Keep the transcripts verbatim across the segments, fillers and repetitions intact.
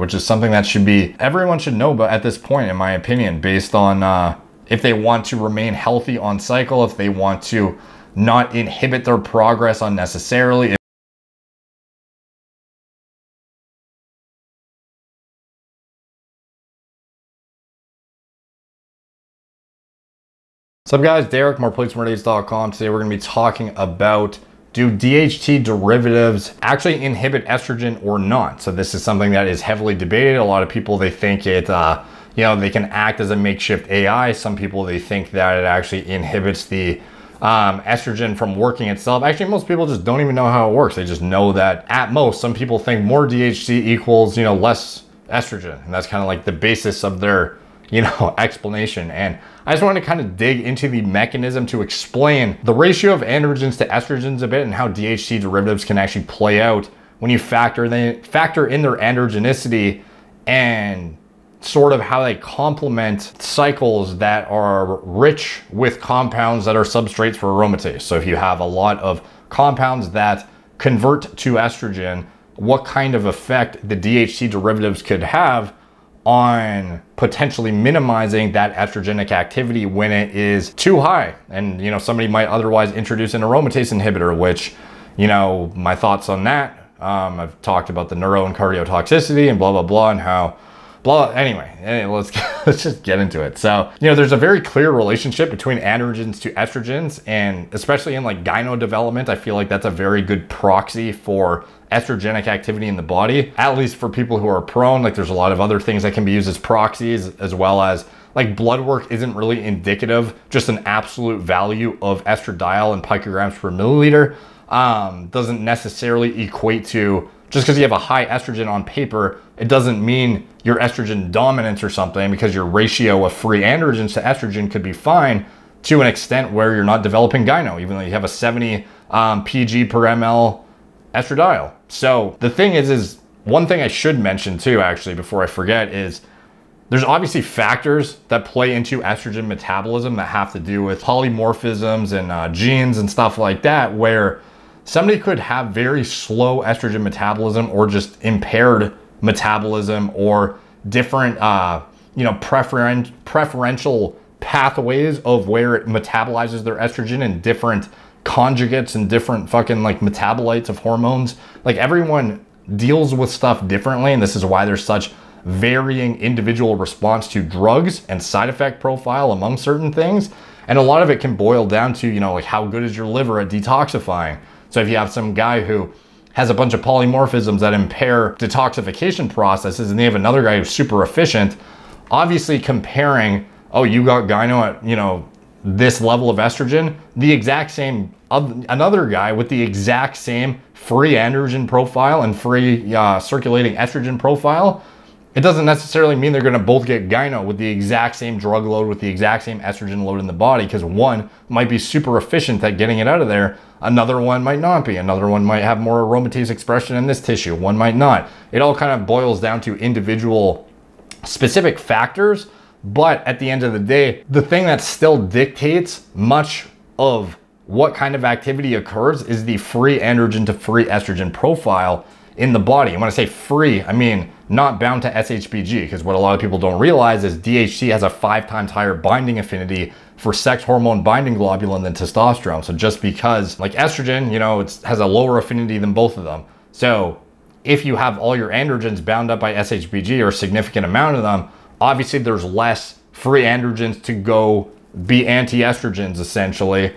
which is something that should be, everyone should know but at this point, in my opinion, based on uh, if they want to remain healthy on cycle, if they want to not inhibit their progress unnecessarily. What's up guys, Derek, more plates more dates dot com. Today we're gonna be talking about, do D H T derivatives actually inhibit estrogen or not? So this is something that is heavily debated. A lot of people, they think it, uh, you know, they can act as a makeshift A I. Some people, they think that it actually inhibits the um, estrogen from working itself. Actually, most people just don't even know how it works. They just know that at most, some people think more D H T equals, you know, less estrogen. And that's kind of like the basis of their, you know, explanation. And I just wanted to kind of dig into the mechanism to explain the ratio of androgens to estrogens a bit and how D H T derivatives can actually play out when you factor in, factor in their androgenicity and sort of how they complement cycles that are rich with compounds that are substrates for aromatase. So if you have a lot of compounds that convert to estrogen, what kind of effect the D H T derivatives could have on potentially minimizing that estrogenic activity when it is too high. And, you know, somebody might otherwise introduce an aromatase inhibitor, which, you know, my thoughts on that, um, I've talked about the neuro and cardiotoxicity and blah, blah, blah, and how, blah, anyway, anyway let's, let's just get into it. So, you know, there's a very clear relationship between androgens to estrogens, and especially in like gyno development, I feel like that's a very good proxy for estrogenic activity in the body, at least for people who are prone. Like there's a lot of other things that can be used as proxies, as well as like blood work isn't really indicative, just an absolute value of estradiol in picograms per milliliter um, doesn't necessarily equate to, just because you have a high estrogen on paper, it doesn't mean your estrogen dominance or something, because your ratio of free androgens to estrogen could be fine to an extent where you're not developing gyno, even though you have a seventy um, P G per M L estradiol. So the thing is, is one thing I should mention too, actually, before I forget, is there's obviously factors that play into estrogen metabolism that have to do with polymorphisms and uh, genes and stuff like that, where somebody could have very slow estrogen metabolism or just impaired metabolism or different, uh, you know, preferen preferential pathways of where it metabolizes their estrogen and different conjugates and different fucking like metabolites of hormones. Like everyone deals with stuff differently, and this is why there's such varying individual response to drugs and side effect profile among certain things. And a lot of it can boil down to, you know, like how good is your liver at detoxifying? So if you have some guy who has a bunch of polymorphisms that impair detoxification processes, and they have another guy who's super efficient, obviously comparing, oh, you got gyno at, you know, this level of estrogen, the exact same, another guy with the exact same free androgen profile and free uh, circulating estrogen profile, it doesn't necessarily mean they're gonna both get gyno with the exact same drug load, with the exact same estrogen load in the body, because one might be super efficient at getting it out of there, another one might not be, another one might have more aromatase expression in this tissue, one might not. It all kind of boils down to individual specific factors, but at the end of the day, the thing that still dictates much of what kind of activity occurs is the free androgen to free estrogen profile in the body. And when I say free, I mean not bound to S H B G, because what a lot of people don't realize is D H T has a five times higher binding affinity for sex hormone binding globulin than testosterone. So just because like estrogen, you know, it has a lower affinity than both of them. So if you have all your androgens bound up by S H B G, or a significant amount of them, obviously there's less free androgens to go be anti-estrogens essentially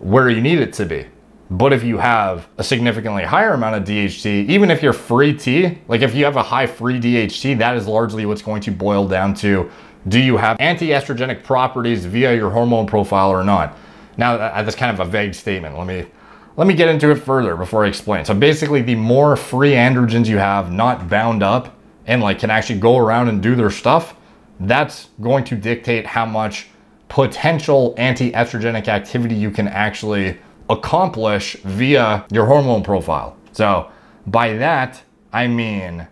where you need it to be. But if you have a significantly higher amount of D H T, even if you're free T, like if you have a high free D H T, that is largely what's going to boil down to, do you have anti-estrogenic properties via your hormone profile or not? Now that's kind of a vague statement. Let me, let me get into it further before I explain. So basically the more free androgens you have not bound up and like can actually go around and do their stuff, that's going to dictate how much potential anti-estrogenic activity you can actually accomplish via your hormone profile. So by that, I mean,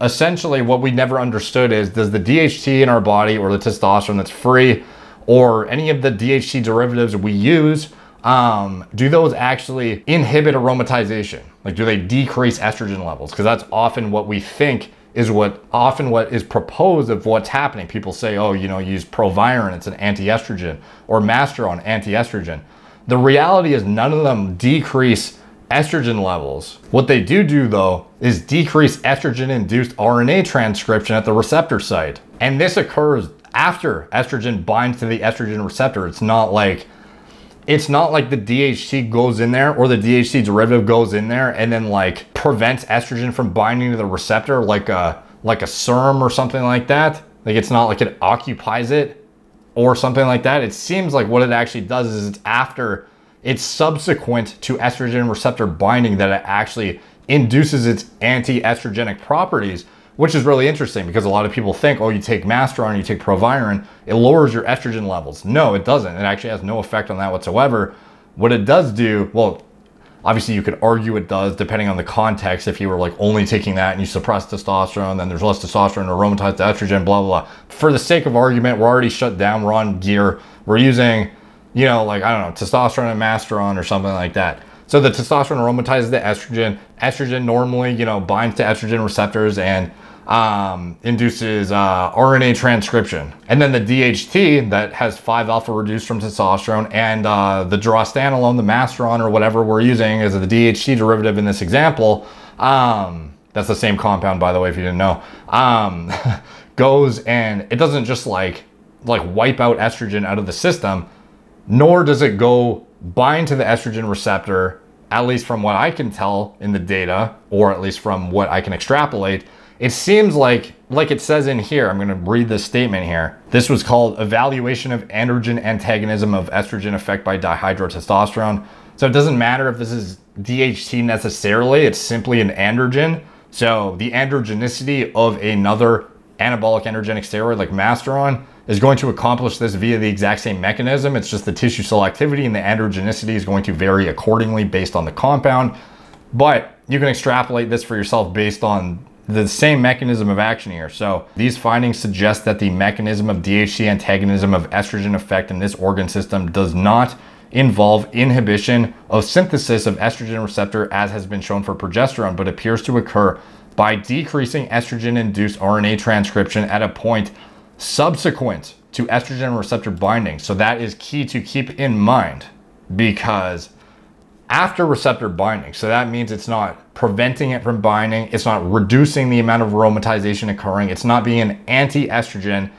essentially what we never understood is, does the D H T in our body or the testosterone that's free or any of the D H T derivatives we use, um, do those actually inhibit aromatization? Like do they decrease estrogen levels? Because that's often what we think is what often what is proposed of what's happening. People say, oh, you know, use Proviron, it's an anti-estrogen, or Masteron, anti-estrogen. The reality is none of them decrease estrogen levels. What they do do though is decrease estrogen-induced R N A transcription at the receptor site. And this occurs after estrogen binds to the estrogen receptor. It's not like It's not like the D H T goes in there, or the D H T derivative goes in there and then like prevents estrogen from binding to the receptor like a, like a serum or something like that. Like it's not like it occupies it or something like that. It seems like what it actually does is it's after, it's subsequent to estrogen receptor binding that it actually induces its anti-estrogenic properties, which is really interesting because a lot of people think, oh, you take Masteron, you take Proviron, it lowers your estrogen levels. No, it doesn't. It actually has no effect on that whatsoever. What it does do, well, obviously you could argue it does depending on the context. If you were like only taking that and you suppress testosterone, then there's less testosterone, aromatized estrogen, blah, blah, blah. For the sake of argument, we're already shut down. We're on gear. We're using, you know, like, I don't know, testosterone and Masteron or something like that. So the testosterone aromatizes the estrogen. Estrogen normally, you know, binds to estrogen receptors and um, induces uh, R N A transcription. And then the D H T that has five alpha reduced from testosterone and uh, the drostanolone, the Masteron or whatever we're using is the D H T derivative in this example. Um, that's the same compound, by the way, if you didn't know, um, goes and it doesn't just like, like wipe out estrogen out of the system, nor does it go bind to the estrogen receptor, at least from what I can tell in the data, or at least from what I can extrapolate. It seems like, like it says in here, I'm gonna read this statement here. This was called evaluation of androgen antagonism of estrogen effect by dihydrotestosterone. So it doesn't matter if this is D H T necessarily, it's simply an androgen. So the androgenicity of another anabolic androgenic steroid like Masteron is going to accomplish this via the exact same mechanism. It's just the tissue selectivity and the androgenicity is going to vary accordingly based on the compound. But you can extrapolate this for yourself based on the same mechanism of action here. So these findings suggest that the mechanism of D H T antagonism of estrogen effect in this organ system does not involve inhibition of synthesis of estrogen receptor as has been shown for progesterone, but appears to occur by decreasing estrogen-induced R N A transcription at a point subsequent to estrogen receptor binding. So that is key to keep in mind, because after receptor binding, so that means it's not preventing it from binding, it's not reducing the amount of aromatization occurring, it's not being an anti-estrogen,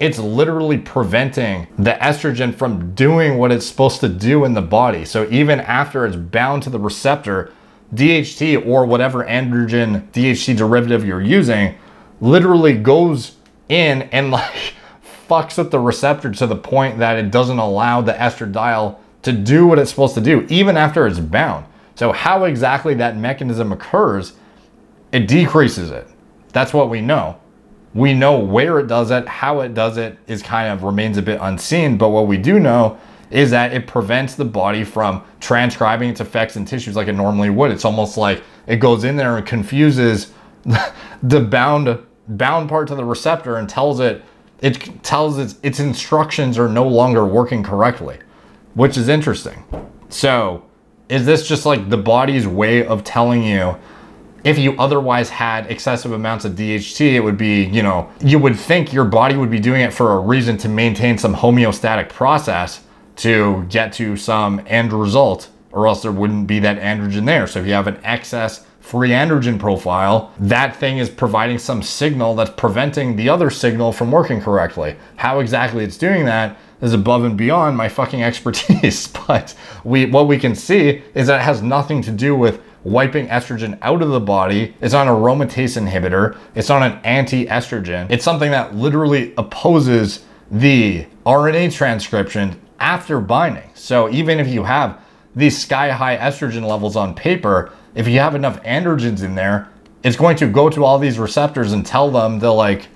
it's literally preventing the estrogen from doing what it's supposed to do in the body. So even after it's bound to the receptor, D H T or whatever androgen D H T derivative you're using literally goes in and like fucks up the receptor to the point that it doesn't allow the estradiol to do what it's supposed to do, even after it's bound. So how exactly that mechanism occurs, it decreases it. That's what we know. We know where it does it, how it does it is kind of remains a bit unseen, but what we do know is that it prevents the body from transcribing its effects in tissues like it normally would. It's almost like it goes in there and confuses the bound bound part to the receptor and tells it, it tells its, its instructions are no longer working correctly, which is interesting. So is this just like the body's way of telling you, if you otherwise had excessive amounts of D H T, it would be, you know, you would think your body would be doing it for a reason to maintain some homeostatic process to get to some end result, or else there wouldn't be that androgen there. So if you have an excess free androgen profile, that thing is providing some signal that's preventing the other signal from working correctly. How exactly it's doing that is above and beyond my fucking expertise. But we, what we can see is that it has nothing to do with wiping estrogen out of the body. It's not an aromatase inhibitor. It's not an anti-estrogen. It's something that literally opposes the R N A transcription after binding. So even if you have these sky high estrogen levels on paper, if you have enough androgens in there, it's going to go to all these receptors and tell them they'll like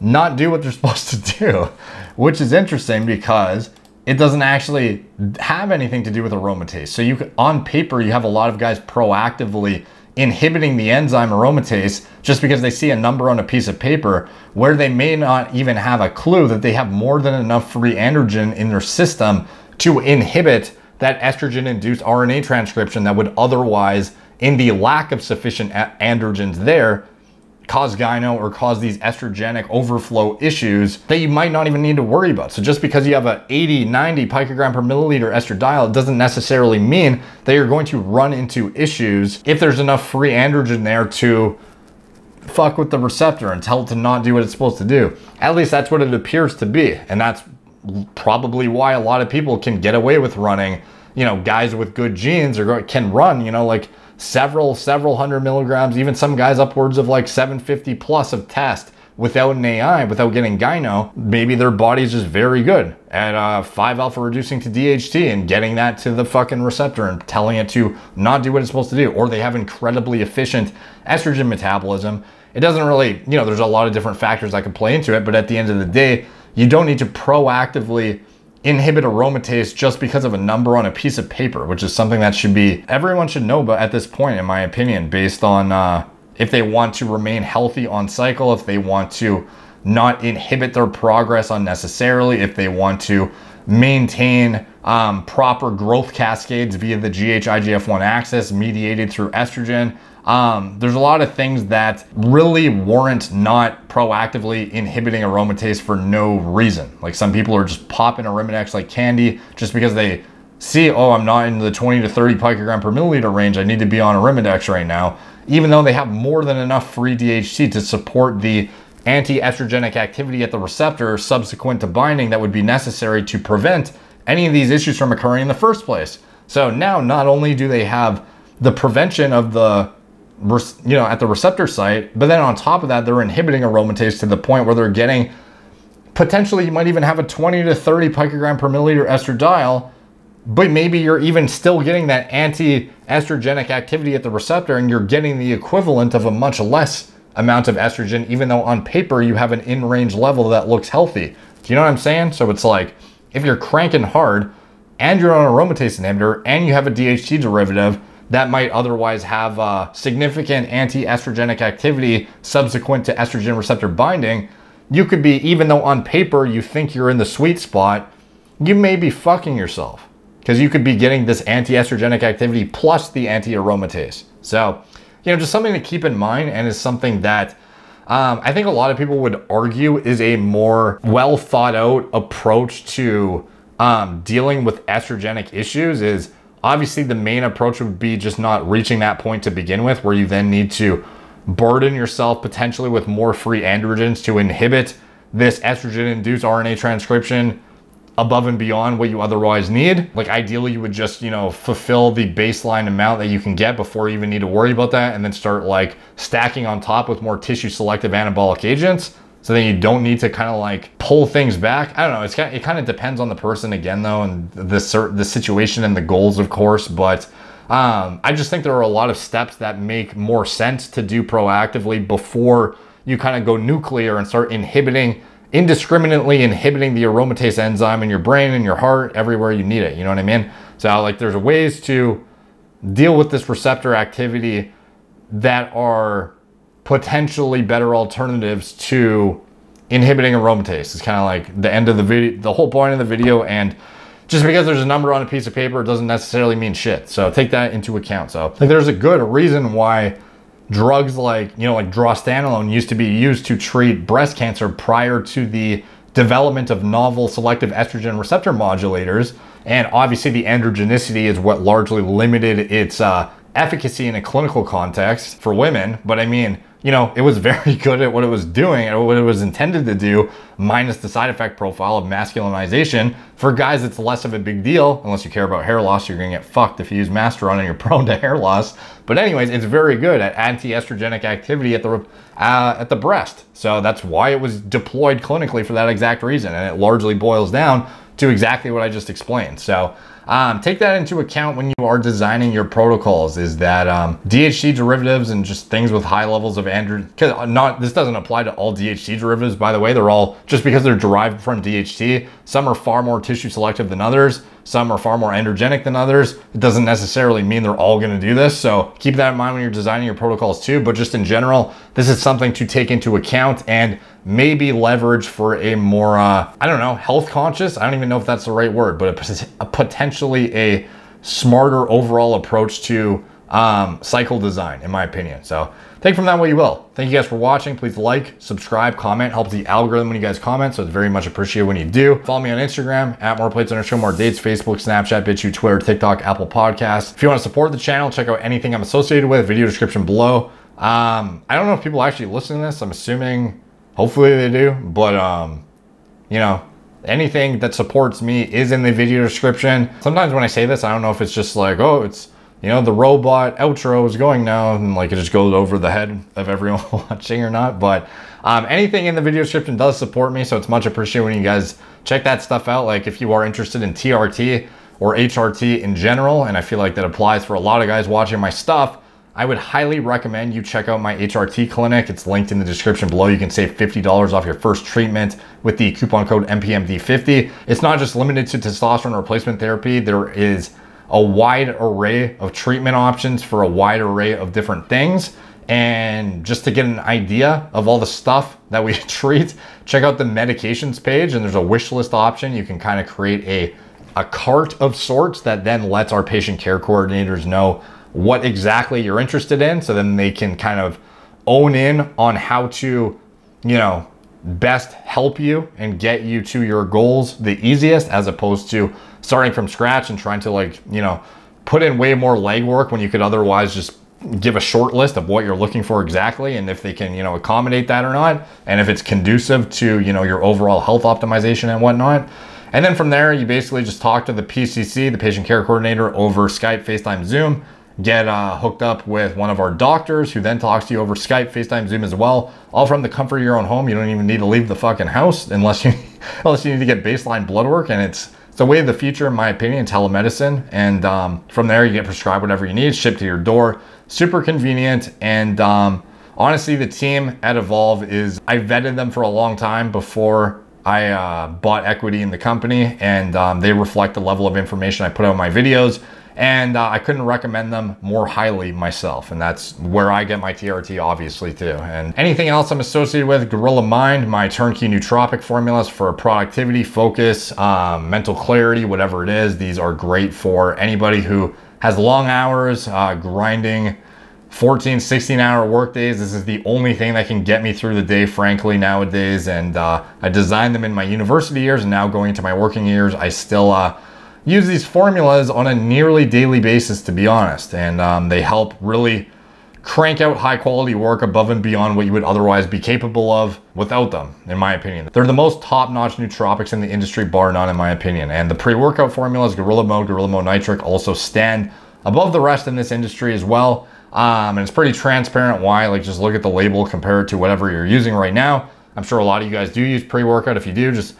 not do what they're supposed to do, which is interesting because it doesn't actually have anything to do with aromatase. So you could, on paper, you have a lot of guys proactively inhibiting the enzyme aromatase just because they see a number on a piece of paper, where they may not even have a clue that they have more than enough free androgen in their system to inhibit that estrogen-induced R N A transcription that would otherwise, in the lack of sufficient androgens there, cause gyno or cause these estrogenic overflow issues that you might not even need to worry about. So just because you have an eighty, ninety picogram per milliliter estradiol, it doesn't necessarily mean that you're going to run into issues if there's enough free androgen there to fuck with the receptor and tell it to not do what it's supposed to do. At least that's what it appears to be. And that's probably why a lot of people can get away with running, you know, guys with good genes or can run, you know, like several, several hundred milligrams, even some guys upwards of like seven fifty plus of test without an A I, without getting gyno. Maybe their body's just very good at uh, five alpha reducing to D H T and getting that to the fucking receptor and telling it to not do what it's supposed to do, or they have incredibly efficient estrogen metabolism. It doesn't really, you know, there's a lot of different factors that can play into it, but at the end of the day, you don't need to proactively inhibit aromatase just because of a number on a piece of paper, which is something that should be, everyone should know about at this point, in my opinion, based on uh, if they want to remain healthy on cycle, if they want to not inhibit their progress unnecessarily, if they want to maintain um, proper growth cascades via the G H I G F one axis mediated through estrogen. Um, there's a lot of things that really warrant not proactively inhibiting aromatase for no reason. Like some people are just popping Arimidex like candy just because they see, oh, I'm not in the twenty to thirty picogram per milliliter range. I need to be on Arimidex right now, even though they have more than enough free D H T to support the anti-estrogenic activity at the receptor subsequent to binding that would be necessary to prevent any of these issues from occurring in the first place. So now not only do they have the prevention of the, you know, at the receptor site, but then on top of that, they're inhibiting aromatase to the point where they're getting, potentially you might even have a twenty to thirty picogram per milliliter estradiol, but maybe you're even still getting that anti-estrogenic activity at the receptor and you're getting the equivalent of a much less amount of estrogen, even though on paper you have an in-range level that looks healthy. Do you know what I'm saying? So it's like, if you're cranking hard and you're on an aromatase inhibitor and you have a D H T derivative that might otherwise have uh, significant anti-estrogenic activity subsequent to estrogen receptor binding, you could be, even though on paper you think you're in the sweet spot, you may be fucking yourself because you could be getting this anti-estrogenic activity plus the anti-aromatase. So, you know, just something to keep in mind, and is something that um, I think a lot of people would argue is a more well thought out approach to um, dealing with estrogenic issues. Is obviously the main approach would be just not reaching that point to begin with, where you then need to burden yourself potentially with more free androgens to inhibit this estrogen-induced R N A transcription above and beyond what you otherwise need. Like ideally you would just, you know, fulfill the baseline amount that you can get before you even need to worry about that, and then start like stacking on top with more tissue selective anabolic agents. So then you don't need to kind of like pull things back. I don't know. It's kind of, it kind of depends on the person again though, and the, the situation and the goals, of course. But um, I just think there are a lot of steps that make more sense to do proactively before you kind of go nuclear and start inhibiting indiscriminately inhibiting the aromatase enzyme in your brain, in your heart, everywhere you need it. You know what I mean? So like there's ways to deal with this receptor activity that are potentially better alternatives to inhibiting aromatase. It's kind of like the end of the video, the whole point of the video. And just because there's a number on a piece of paper, it doesn't necessarily mean shit. So take that into account. So like there's a good reason why drugs like, you know, like drostanolone used to be used to treat breast cancer prior to the development of novel selective estrogen receptor modulators. And obviously the androgenicity is what largely limited its uh, efficacy in a clinical context for women. But I mean, you know, it was very good at what it was doing and what it was intended to do, minus the side effect profile of masculinization. For guys, it's less of a big deal. Unless you care about hair loss, you're gonna get fucked if you use Masteron and you're prone to hair loss. But anyways, it's very good at anti-estrogenic activity at the, uh, at the breast. So that's why it was deployed clinically for that exact reason. And it largely boils down to exactly what I just explained. So um, take that into account when you are designing your protocols, is that um, D H T derivatives and just things with high levels of androgen, because not, this doesn't apply to all D H T derivatives, by the way. They're all, just because they're derived from D H T, some are far more tissue selective than others. Some are far more androgenic than others. It doesn't necessarily mean they're all gonna do this. So keep that in mind when you're designing your protocols too, but just in general, this is something to take into account and maybe leverage for a more, uh, I don't know, health conscious. I don't even know if that's the right word, but a, a potentially a smarter overall approach to um, cycle design, in my opinion. So take from that what you will. Thank you guys for watching. Please like, subscribe, comment. Helps the algorithm when you guys comment, so it's very much appreciated when you do. Follow me on Instagram at moreplates underscore more dates, Facebook, Snapchat, BitChute, Twitter, TikTok, Apple Podcasts. If you want to support the channel, check out anything I'm associated with, video description below. Um, I don't know if people actually listen to this. I'm assuming, hopefully they do, but um, you know, anything that supports me is in the video description. Sometimes when I say this, I don't know if it's just like, oh, it's, you know, the robot outro is going now, and like it just goes over the head of everyone watching or not. But um, anything in the video description does support me, so it's much appreciated when you guys check that stuff out. Like if you are interested in T R T or H R T in general, and I feel like that applies for a lot of guys watching my stuff, I would highly recommend you check out my H R T clinic. It's linked in the description below. You can save fifty dollars off your first treatment with the coupon code M P M D fifty. It's not just limited to testosterone replacement therapy. There is a wide array of treatment options for a wide array of different things. And just to get an idea of all the stuff that we treat, check out the medications page, and there's a wish list option. You can kind of create a, a cart of sorts that then lets our patient care coordinators know what exactly you're interested in, so then they can kind of own in on how to, you know, best help you and get you to your goals the easiest, as opposed to starting from scratch and trying to, like, you know, put in way more legwork when you could otherwise just give a short list of what you're looking for exactly, and if they can, you know, accommodate that or not, and if it's conducive to, you know, your overall health optimization and whatnot. And then from there, you basically just talk to the P C C, the patient care coordinator, over Skype, FaceTime, Zoom. Get uh, hooked up with one of our doctors, who then talks to you over Skype, FaceTime, Zoom as well, all from the comfort of your own home. You don't even need to leave the fucking house unless you unless you need to get baseline blood work. And it's, it's the way of the future, in my opinion, telemedicine. And um, from there, you get prescribed whatever you need, shipped to your door. Super convenient. And um, honestly, the team at Evolve is, I vetted them for a long time before I uh, bought equity in the company, and um, they reflect the level of information I put out in my videos. And uh, I couldn't recommend them more highly myself. And that's where I get my T R T, obviously, too. And anything else I'm associated with, Gorilla Mind, my turnkey nootropic formulas for productivity, focus, um, mental clarity, whatever it is. These are great for anybody who has long hours, uh, grinding fourteen, sixteen hour work days. This is the only thing that can get me through the day, frankly, nowadays. And uh, I designed them in my university years, and now going into my working years, I still, uh, use these formulas on a nearly daily basis, to be honest. And um, they help really crank out high quality work above and beyond what you would otherwise be capable of without them, in my opinion. They're the most top-notch nootropics in the industry, bar none, in my opinion. And the pre-workout formulas, Gorilla Mode, Gorilla Mode Nitric, also stand above the rest in this industry as well. Um, and it's pretty transparent why. Like, just look at the label, compare it to whatever you're using right now. I'm sure a lot of you guys do use pre-workout. If you do, just,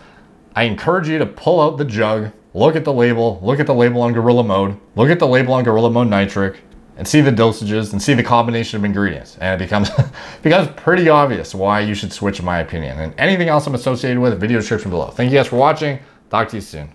I encourage you to pull out the jug, look at the label, look at the label on Gorilla Mode, look at the label on Gorilla Mode Nitric, and see the dosages and see the combination of ingredients. And it becomes, it becomes pretty obvious why you should switch, in my opinion. And anything else I'm associated with, video description below. Thank you guys for watching. Talk to you soon.